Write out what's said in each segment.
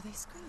Are they screaming?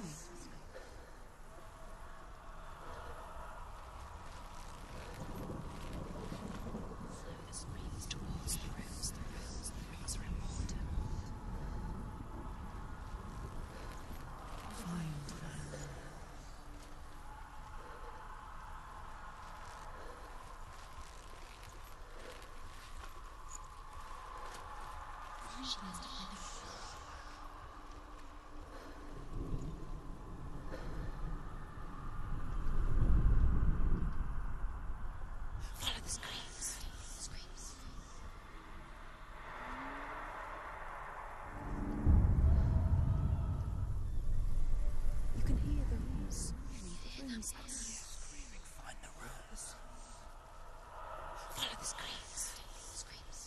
Screaming, find the rooms. Follow the screams. Screams.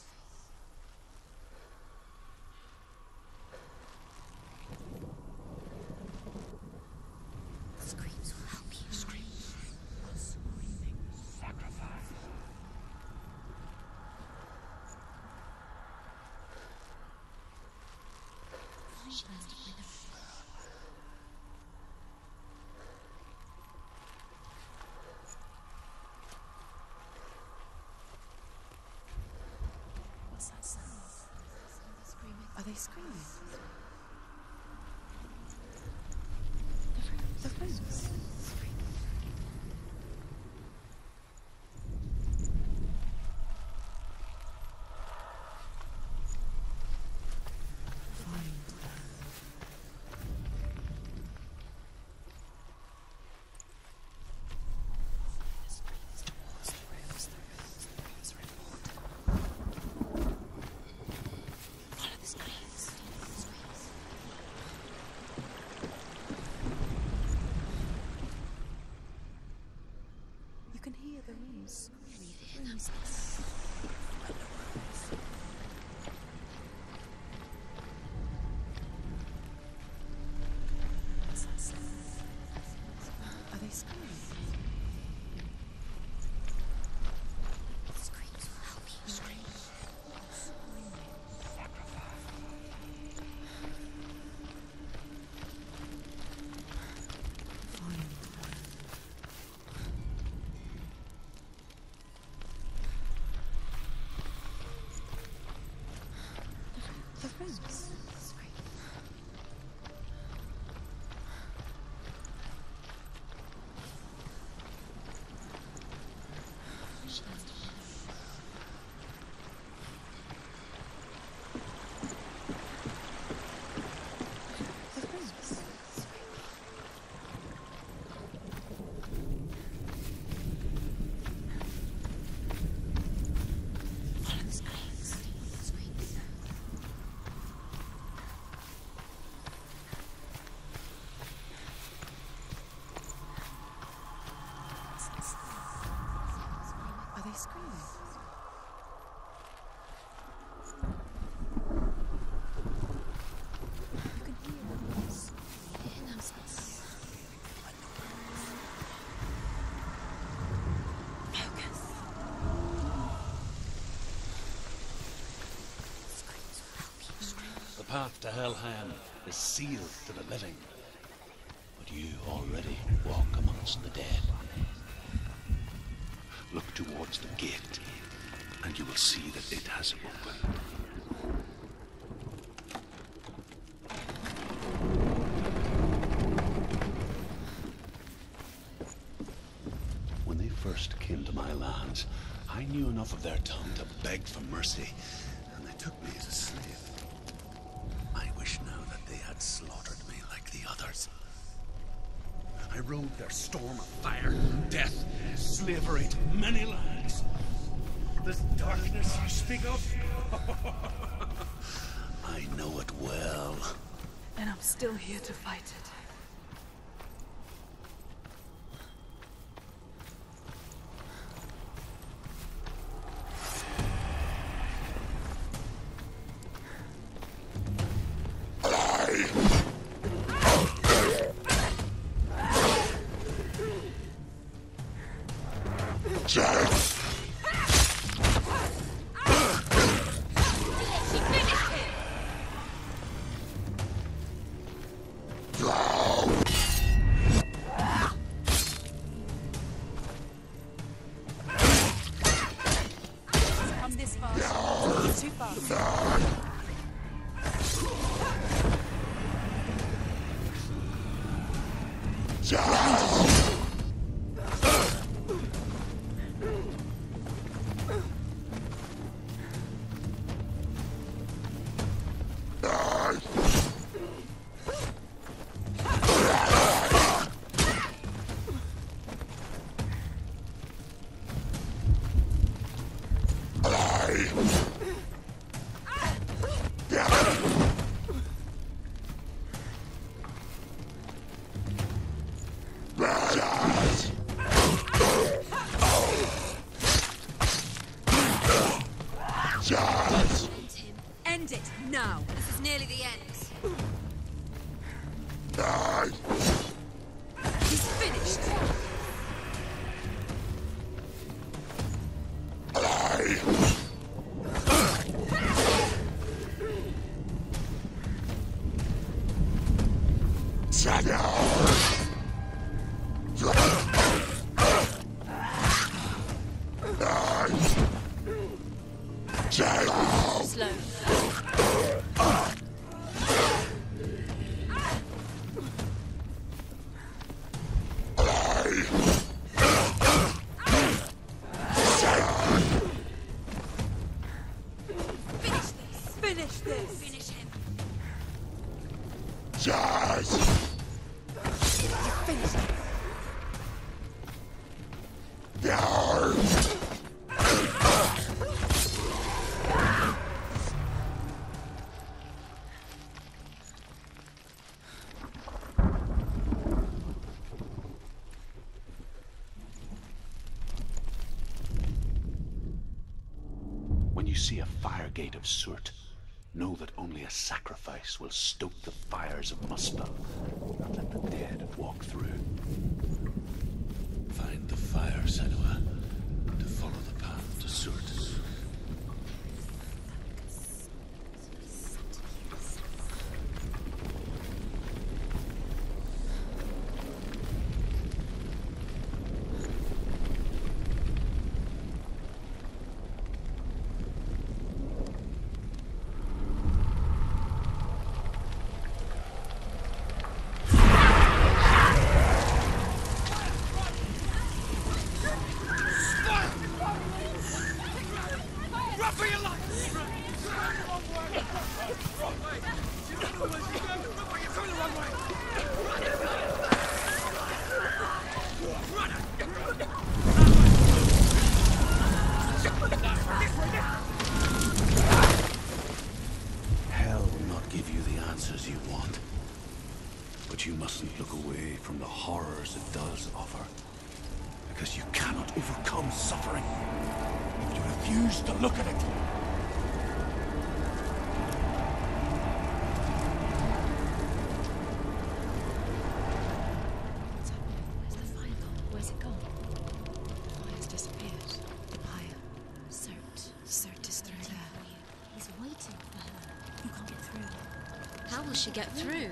The screams will help you. Screams. Screaming. Sacrifice. She must have been a screaming. The rooms. The path to Helheim is sealed to the living, but you already walk amongst the dead. Look towards the gate, and you will see that it has opened. When they first came to my lands, I knew enough of their tongue to beg for mercy, and they took me as a slave. Slaughtered me like the others. I rode their storm of fire, death, slavery, many lives. This darkness you speak of? I know it well. And I'm still here to fight it. Finish him! See a fire gate of Surt. Know that only a sacrifice will stoke the fires of Muspel. Not let the dead walk through. Find the fire, Senua, to follow the path to Surt. She get through.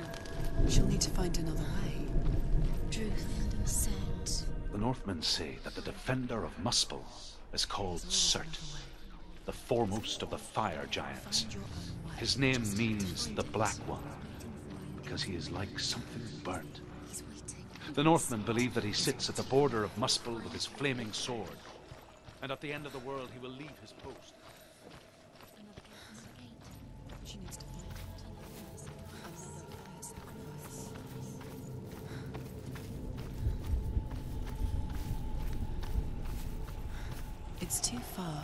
She'll need to find another way. Truth and sense. The Northmen say that the defender of Muspel is called Surt, the foremost of the fire giants. His name means the Black One, because he is like something burnt. The Northmen believe that he sits at the border of Muspel with his flaming sword, and at the end of the world he will leave his post. It's too far.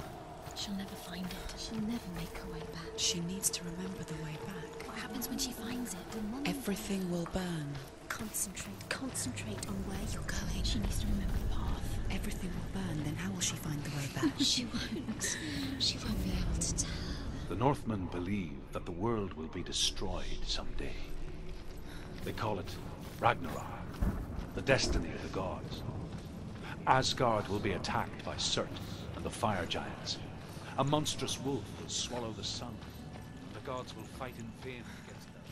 She'll never find it. She'll never make her way back. She needs to remember the way back. What happens when she finds it? Everything will burn. Concentrate. Concentrate on where you're going. She needs to remember the path. Everything will burn, then how will she find the way back? She won't. She won't be able to tell. The Northmen believe that the world will be destroyed someday. They call it Ragnarok, the destiny of the gods. Asgard will be attacked by Surt and the fire giants. A monstrous wolf will swallow the sun. The gods will fight in vain against them.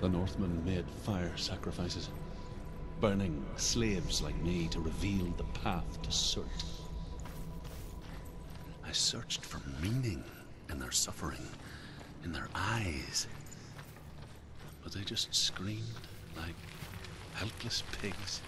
The Northmen made fire sacrifices. burning slaves like me to reveal the path to Surt. I searched for meaning in their suffering, in their eyes. But they just screamed like helpless pigs.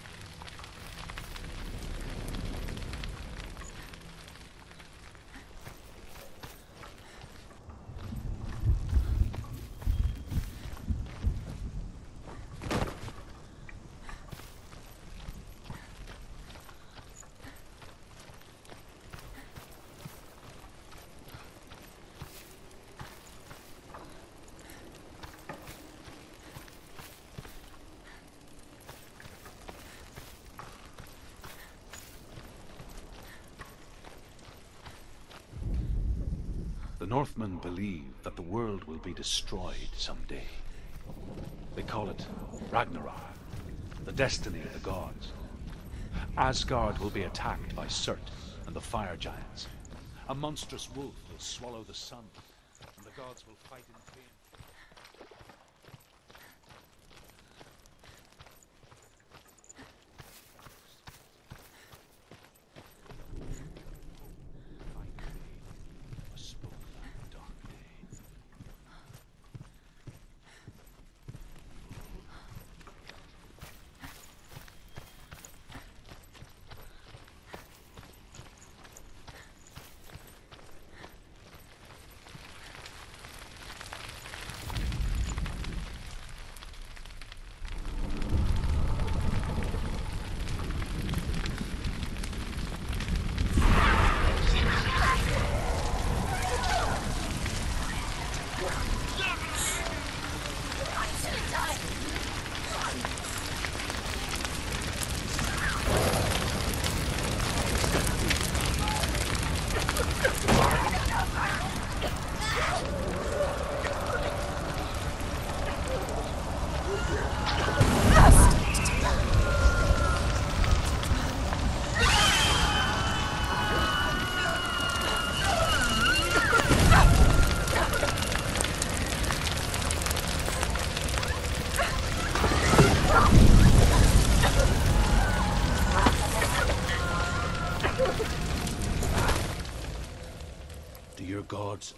Northmen believe that the world will be destroyed someday. They call it Ragnarok, the destiny of the gods. Asgard will be attacked by Surt and the fire giants. A monstrous wolf will swallow the sun, and the gods will fight in pain.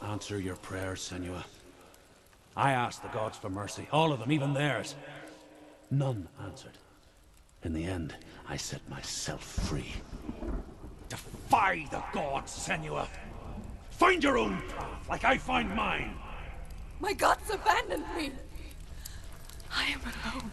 Answer your prayers, Senua. I asked the gods for mercy, all of them, even theirs. None answered. In the end, I set myself free. Defy the gods, Senua. Find your own path, like I find mine. My gods abandoned me. I am alone.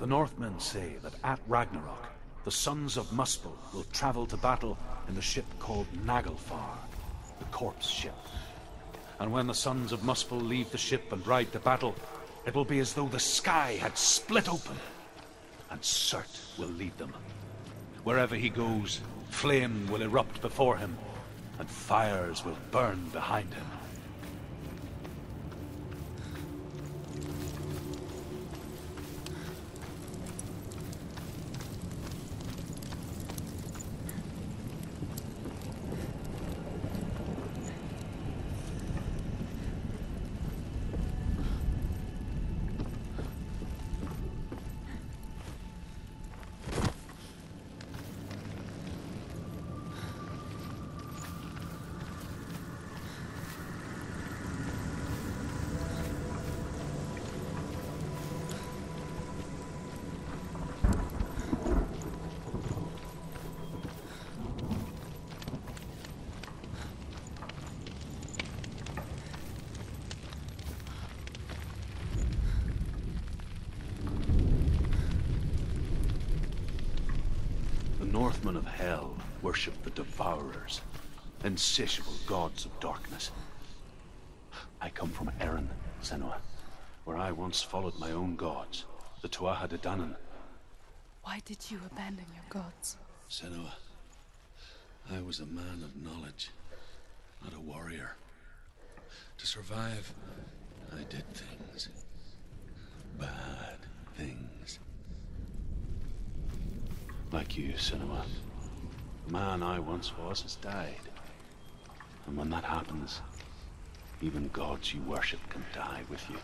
The Northmen say that at Ragnarok, the sons of Muspel will travel to battle in the ship called Naglfar, the corpse ship. And when the sons of Muspel leave the ship and ride to battle, it will be as though the sky had split open, and Surt will lead them. Wherever he goes, flame will erupt before him, and fires will burn behind him. Northmen of Hell worship the Devourers, insatiable gods of darkness. I come from Erin, Senua, where I once followed my own gods, the Tuatha de Danann. Why did you abandon your gods? Senua, I was a man of knowledge, not a warrior. To survive, I did things. Bad things. Like you, Senua. The man I once was has died. And when that happens, even gods you worship can die with you.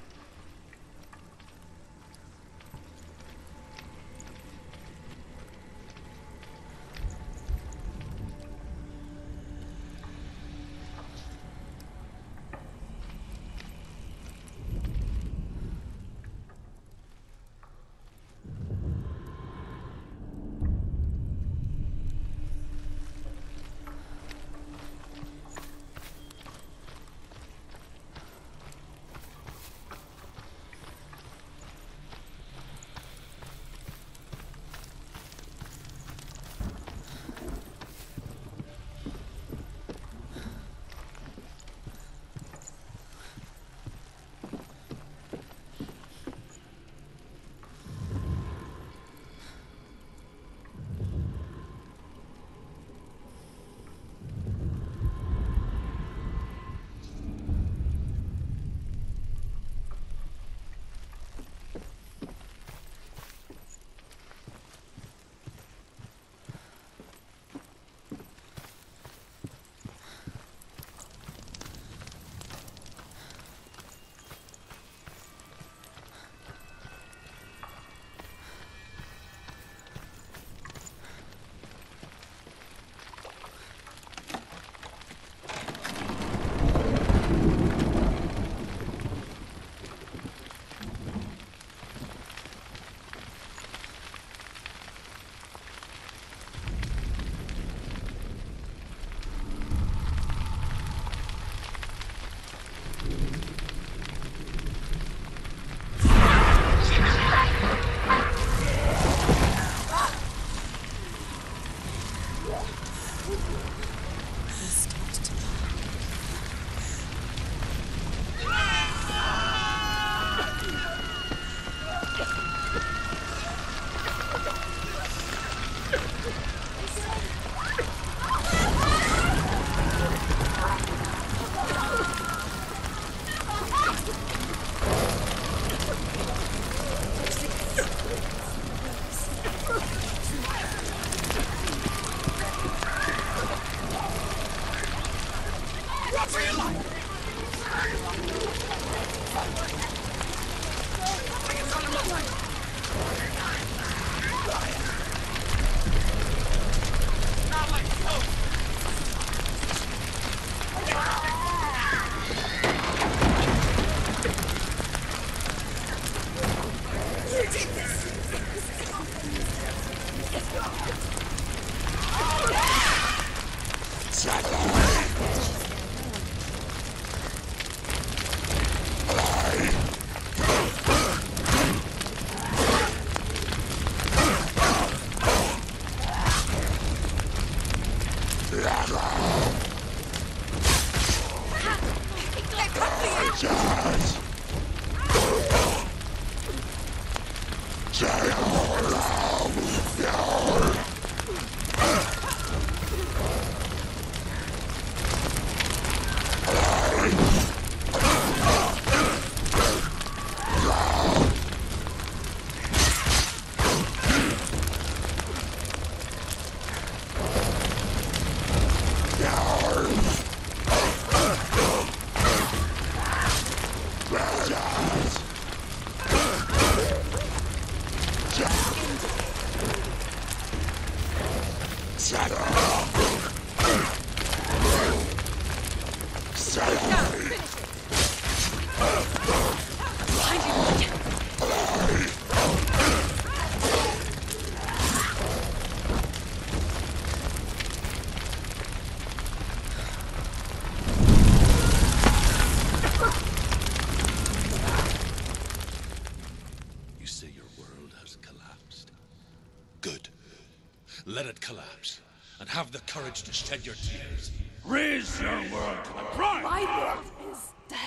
Have the courage to shed your tears. Raise your world to the prime! My world is dead.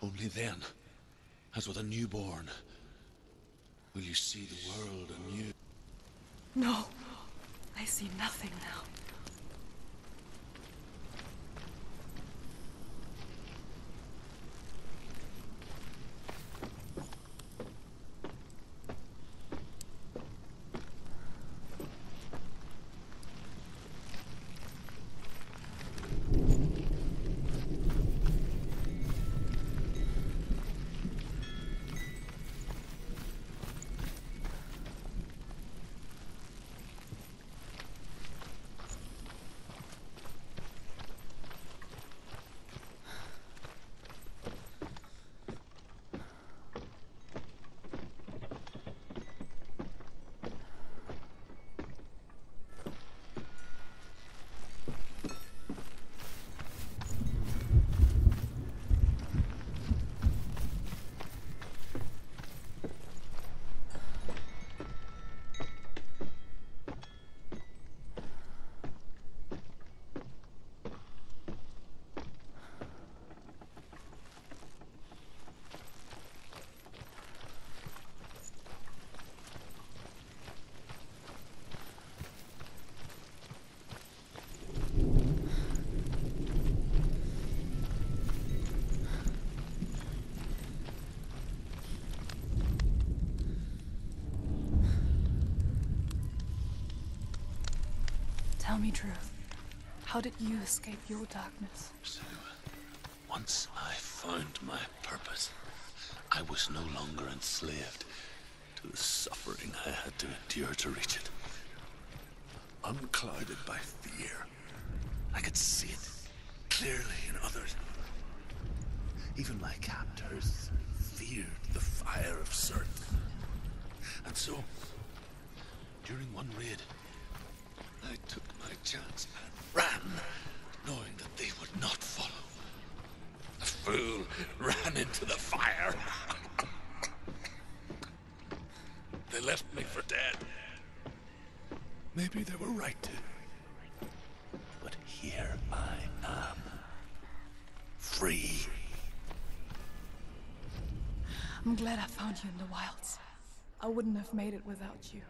Only then, as with a newborn, will you see the world anew. No, I see nothing now. Tell me truth. How did you escape your darkness? Senua, once I found my purpose, I was no longer enslaved to the suffering I had to endure to reach it. Unclouded by fear, I could see it clearly in others. Even my captors feared the fire of Surt. And so, during one raid, I took my chance and ran, knowing that they would not follow. The fool ran into the fire. They left me for dead. Maybe they were right to. But here I am. Free. I'm glad I found you in the wilds. I wouldn't have made it without you.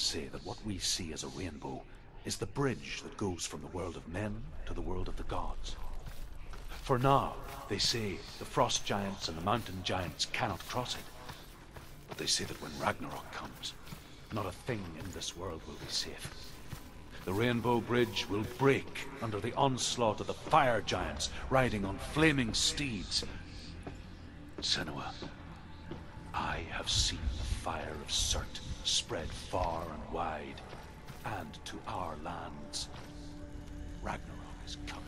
legends say that what we see as a rainbow is the bridge that goes from the world of men to the world of the gods. For now, they say the frost giants and the mountain giants cannot cross it. But they say that when Ragnarok comes, not a thing in this world will be safe. The rainbow bridge will break under the onslaught of the fire giants riding on flaming steeds. Senua, I have seen the fire of Surt spread far and wide, and to our lands. Ragnarok is coming.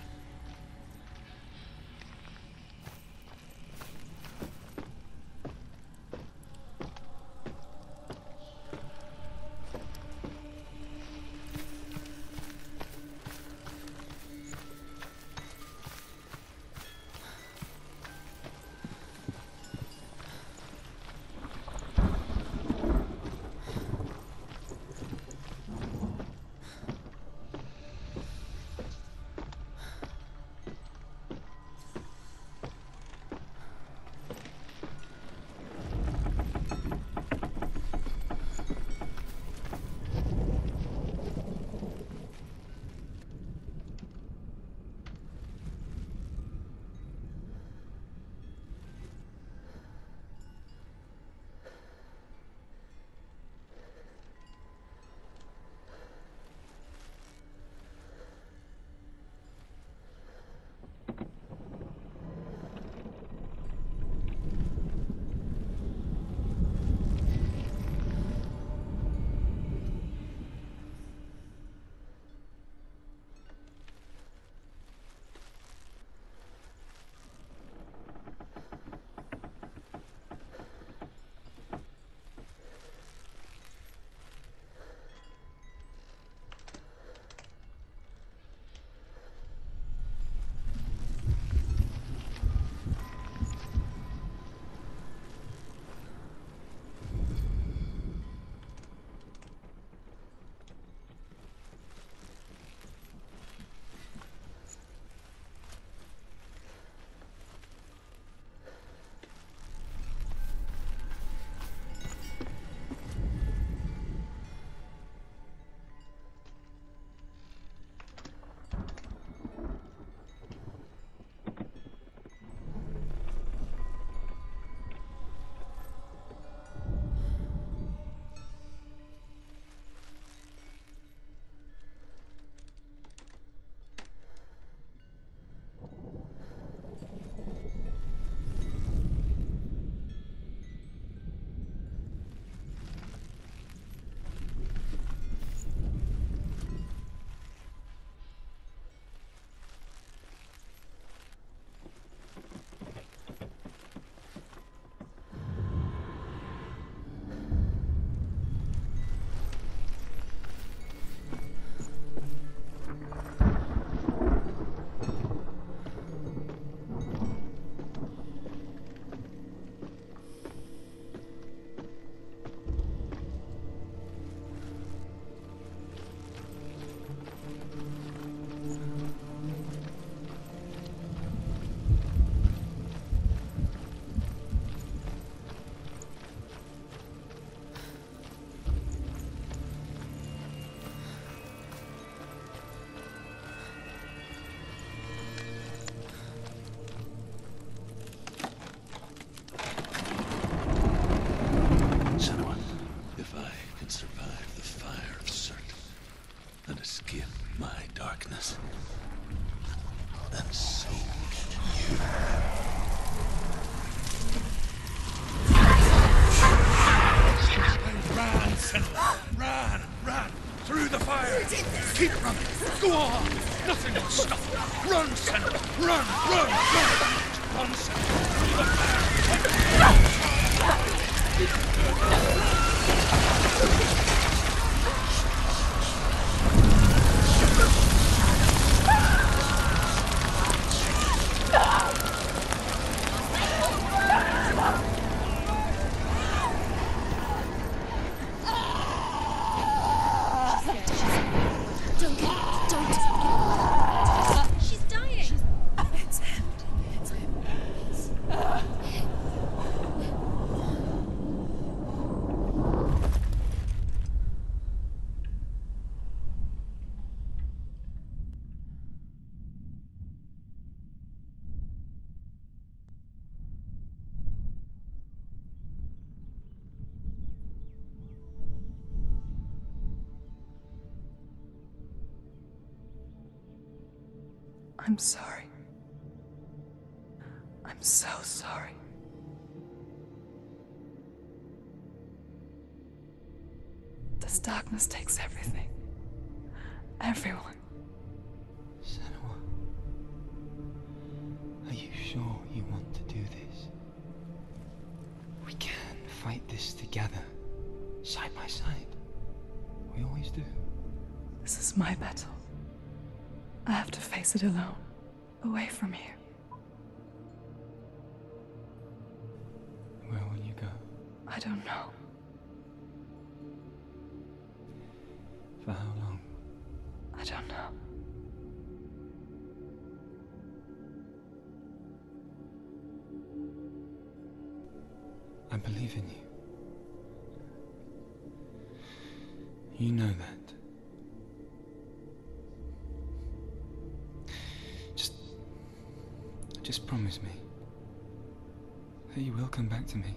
I'm sorry. I'm so sorry. This darkness takes everything. Everyone. Senua, are you sure you want to do this? We can fight this together, side by side. We always do. This is my battle. I have to face it alone, away from here. Where will you go? I don't know. For how long? I don't know. I believe in you. You know that. Just promise me that you will come back to me.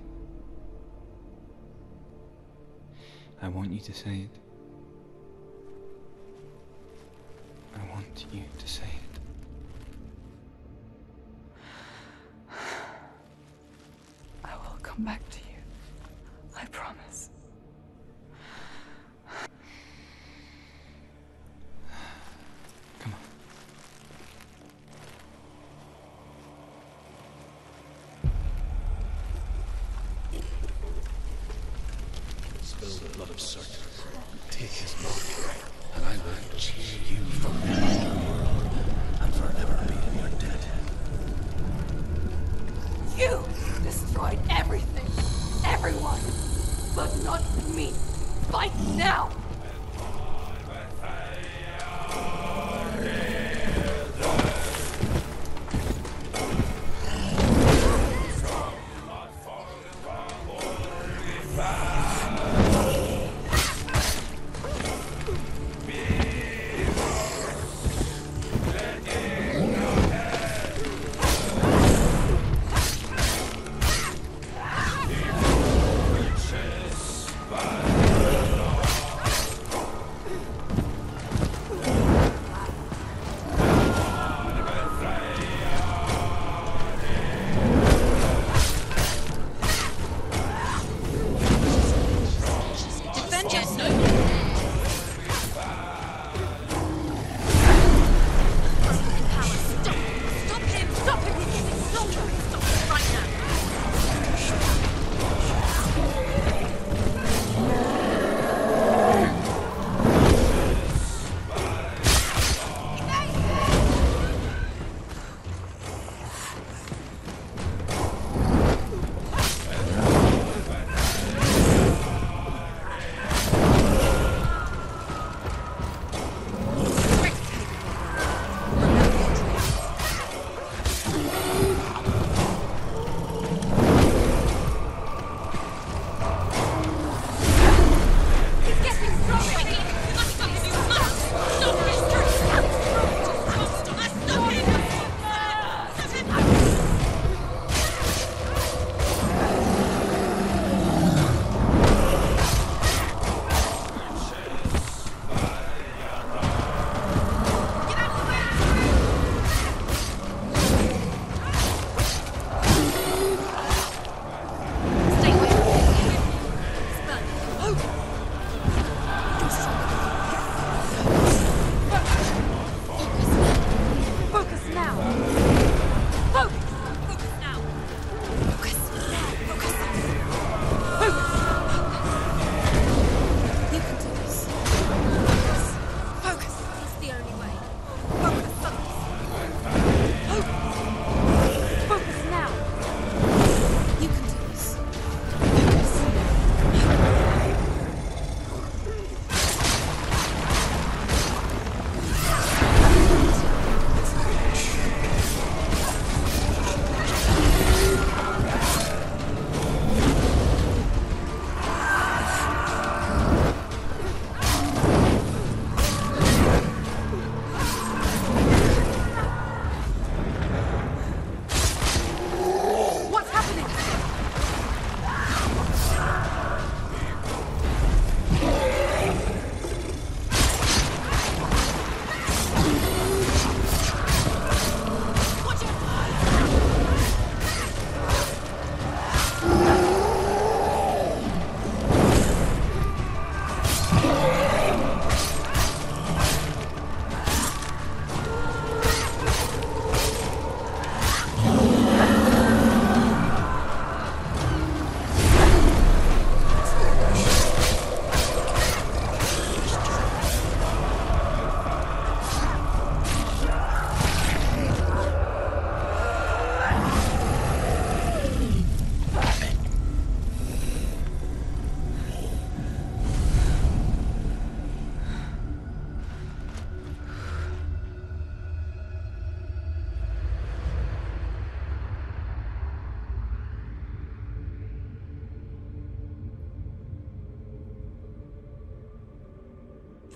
I want you to say it. I want you to say it. I will come back to you. I promise.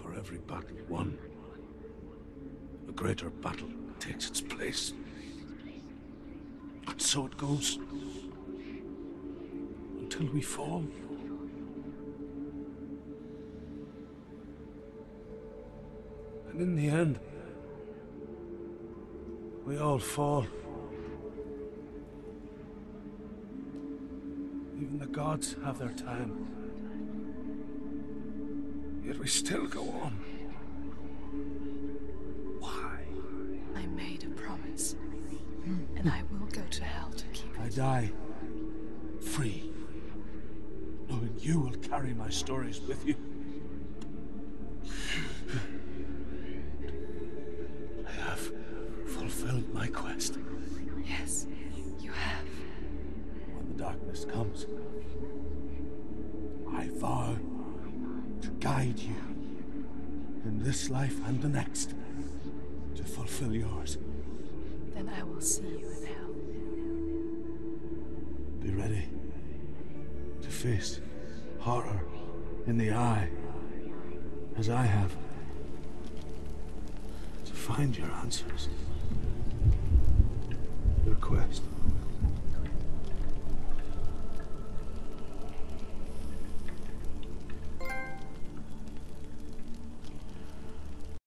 For every battle won, a greater battle takes its place. And so it goes. Until we fall. And in the end, we all fall. Even the gods have their time. Yet we still go on. Why? I made a promise. And I will go to hell to keep it. I die free, knowing you will carry my stories with you. My quest. Yes, you have. When the darkness comes, I vow to guide you in this life and the next to fulfill yours. Then I will see you in hell. Be ready to face horror in the eye, as I have, to find your answers.